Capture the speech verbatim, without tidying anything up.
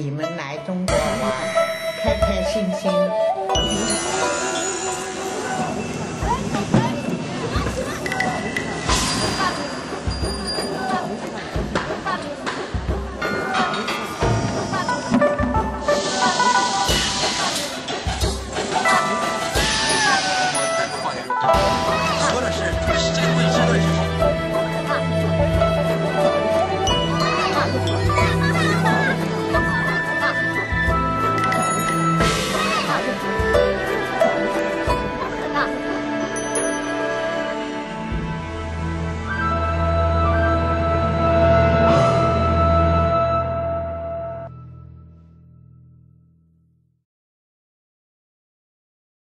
你们来中国玩，开开心心。